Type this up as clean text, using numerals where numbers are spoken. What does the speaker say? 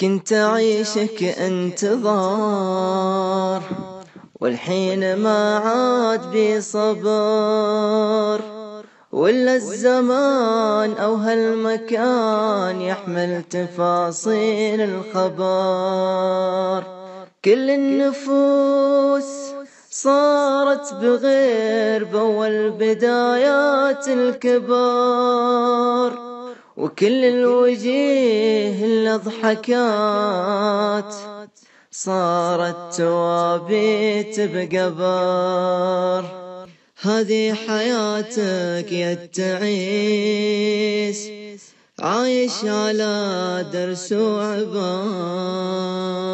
كنت عيشك انتظار، والحين ما عاد بي صبر، ولا الزمان أو هالمكان يحمل تفاصيل الخبر. كل النفوس صارت بغير بأول بدايات الكبار، وكل الوجيه اللي ضحكات صارت توابيت بقبر. هذه حياتك يا التعيس، عايش على درس وعبار.